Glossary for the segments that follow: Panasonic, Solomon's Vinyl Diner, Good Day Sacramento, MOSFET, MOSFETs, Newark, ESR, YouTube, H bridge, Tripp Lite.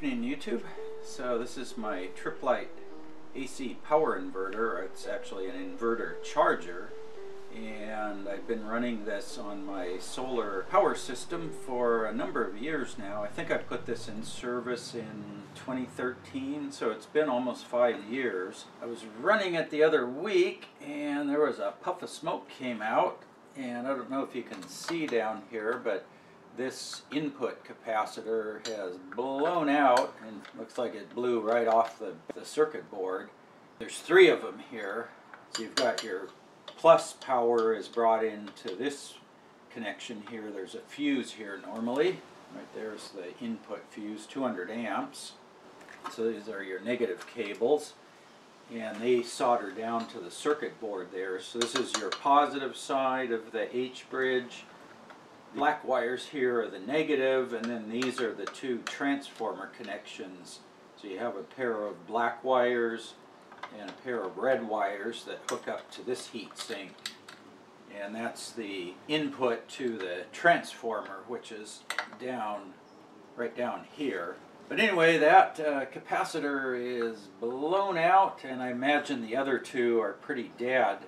evening, YouTube. So this is my Tripp Lite AC power inverter. It's actually an inverter charger, and I've been running this on my solar power system for a number of years now. I think I put this in service in 2013, so it's been almost 5 years. I was running it the other week and there was a puff of smoke came out, and I don't know if you can see down here, but this input capacitor has blown out and looks like it blew right off the circuit board. There's three of them here. So you've got your plus power is brought into this connection here. There's a fuse here normally. Right there's the input fuse, 200 amps. So these are your negative cables, and they solder down to the circuit board there. So this is your positive side of the H bridge. The black wires here are the negative, and then these are the two transformer connections. So you have a pair of black wires and a pair of red wires that hook up to this heat sink. And that's the input to the transformer, which is down, right down here. But anyway, that capacitor is blown out, and I imagine the other two are pretty dead.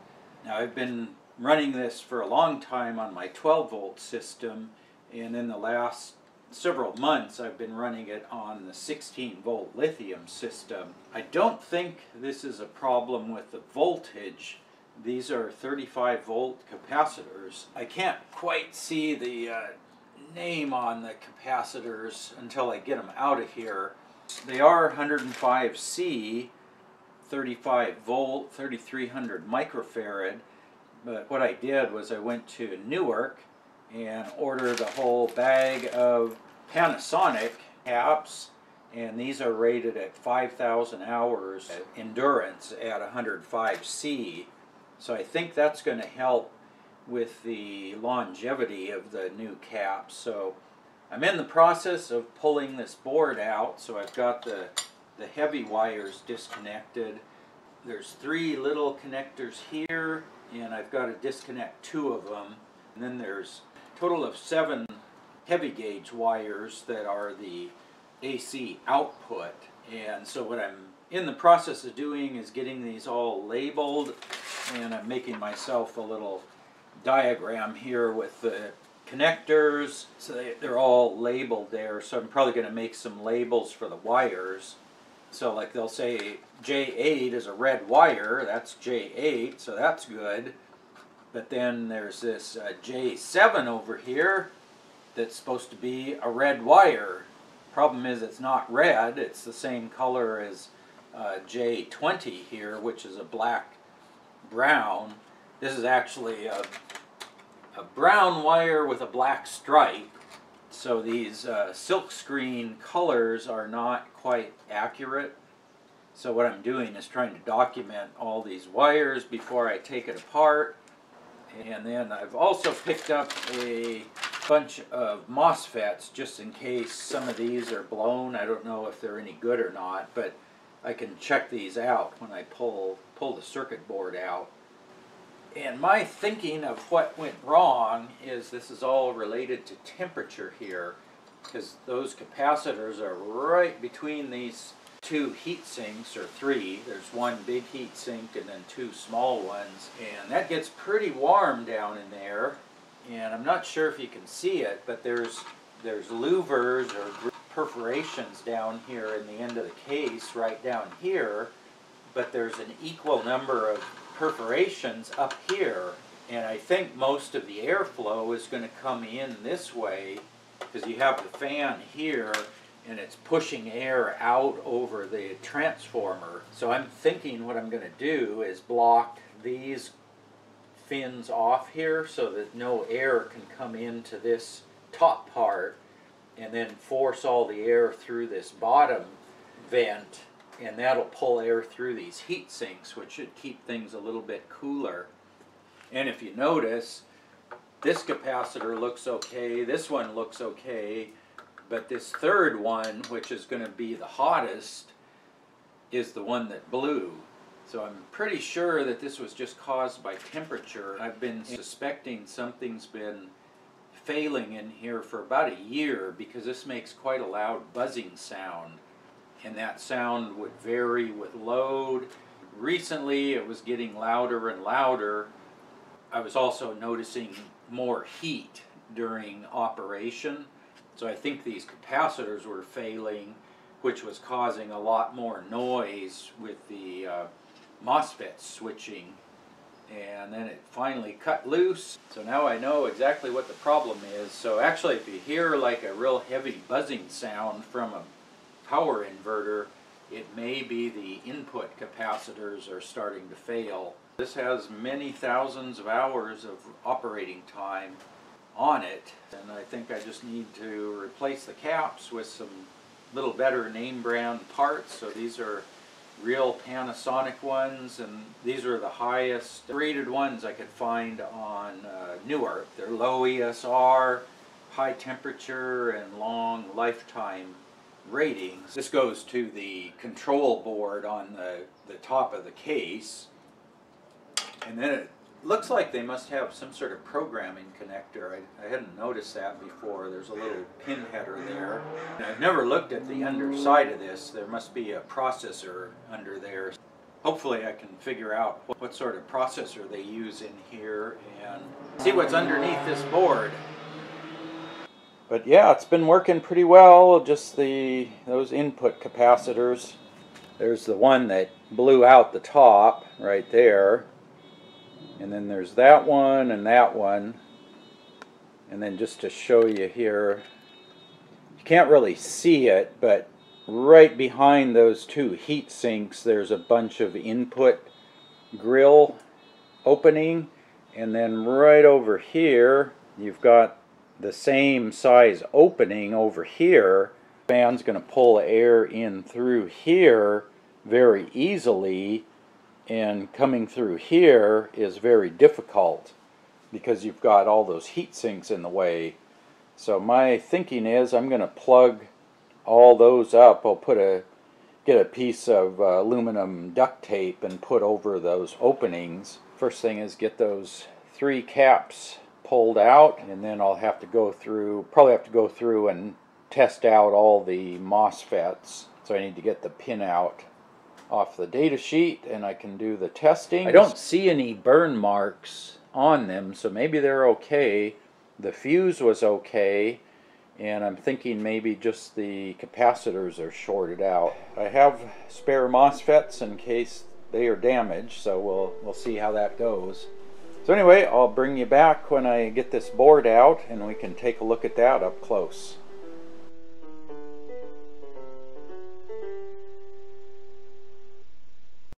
Now I've been running this for a long time on my 12-volt system, and in the last several months I've been running it on the 16-volt lithium system. I don't think this is a problem with the voltage. These are 35-volt capacitors. I can't quite see the name on the capacitors until I get them out of here. They are 105C, 35-volt, 3300 microfarad. But what I did was I went to Newark and ordered a whole bag of Panasonic caps, and these are rated at 5,000 hours at endurance at 105C. So I think that's going to help with the longevity of the new caps. So I'm in the process of pulling this board out. So I've got the heavy wires disconnected. There's three little connectors here, and I've got to disconnect two of them. And then there's a total of 7 heavy gauge wires that are the AC output. And so what I'm in the process of doing is getting these all labeled, and I'm making myself a little diagram here with the connectors. So they're all labeled there. So I'm probably going to make some labels for the wires. So like they'll say J8 is a red wire, that's J8, so that's good. But then there's this J7 over here that's supposed to be a red wire. Problem is it's not red, it's the same color as J20 here, which is a black brown. This is actually a brown wire with a black stripe. So these silkscreen colors are not quite accurate. So what I'm doing is trying to document all these wires before I take it apart. And then I've also picked up a bunch of MOSFETs just in case some of these are blown. I don't know if they're any good or not, but I can check these out when I pull the circuit board out. And my thinking of what went wrong is this is all related to temperature here, because those capacitors are right between these two heat sinks, or three. There's one big heat sink and then two small ones, and that gets pretty warm down in there. And I'm not sure if you can see it, but there's louvers or perforations down here in the end of the case right down here, but there's an equal number of perforations up here, and I think most of the airflow is going to come in this way, because you have the fan here and it's pushing air out over the transformer. So I'm thinking what I'm going to do is block these fins off here so that no air can come into this top part, and then force all the air through this bottom vent, and that'll pull air through these heat sinks, which should keep things a little bit cooler. And if you notice, this capacitor looks okay, this one looks okay, but this third one, which is going to be the hottest, is the one that blew. So I'm pretty sure that this was just caused by temperature. I've been suspecting something's been failing in here for about a year because this makes quite a loud buzzing sound, and that sound would vary with load. Recently it was getting louder and louder. I was also noticing more heat during operation, so I think these capacitors were failing, which was causing a lot more noise with the MOSFET switching. And then it finally cut loose, so now I know exactly what the problem is. So actually, if you hear like a real heavy buzzing sound from a power inverter, it may be the input capacitors are starting to fail. This has many thousands of hours of operating time on it, and I think I just need to replace the caps with some little better name brand parts. So these are real Panasonic ones, and these are the highest rated ones I could find on Newark. They're low ESR, high temperature, and long lifetime ratings. This goes to the control board on the top of the case, and then it looks like they must have some sort of programming connector. I hadn't noticed that before. There's a little pin header there. And I've never looked at the underside of this. There must be a processor under there. Hopefully I can figure out what sort of processor they use in here and see what's underneath this board. But yeah, it's been working pretty well, just those input capacitors. There's the one that blew out the top right there. And then there's that one, and then just to show you here, you can't really see it, but right behind those two heat sinks there's a bunch of input grill opening, and then right over here you've got the same size opening over here. Fan's going to pull air in through here very easily, and coming through here is very difficult because you've got all those heat sinks in the way. So my thinking is I'm going to plug all those up. I'll get a piece of aluminum duct tape and put over those openings. First thing is get those three caps pulled out, and then I'll have to go through, and test out all the MOSFETs. So I need to get the pin out off the data sheet, and I can do the testing. I don't see any burn marks on them, so maybe they're okay. The fuse was okay, and I'm thinking maybe just the capacitors are shorted out. I have spare MOSFETs in case they are damaged, so we'll see how that goes. So anyway, I'll bring you back when I get this board out, and we can take a look at that up close.